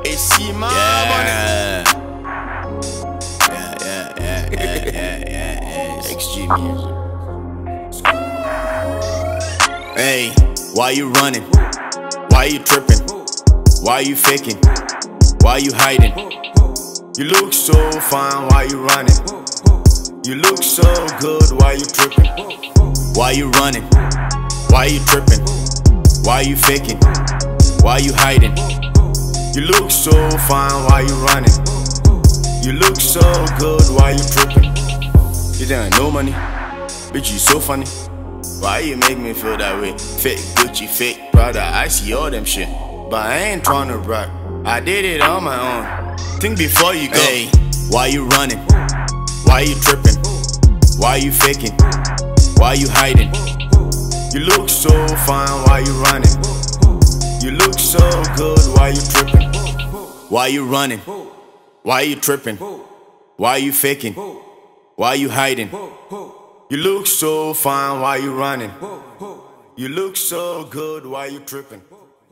ACMA, yeah. XG music. Hey, why you running? Why you tripping? Why you faking? Why you hiding? You look so fine, why you running? You look so good, why you tripping? Why you running? Why you tripping? Why you faking? Why you hiding? You look so fine, why you running? You look so good, why you tripping? You don't know money, bitch you so funny. Why you make me feel that way? Fake Gucci, fake Prada, I see all them shit, but I ain't tryna brag. I did it on my own, think before you go. Hey, why you running? Why you tripping? Why you faking? Why you hiding? You look so fine, why you running? You look so good, why you tripping? Why you running? Why you tripping? Why you faking? Why you hiding? You look so fine, why you running? You look so good, why you tripping?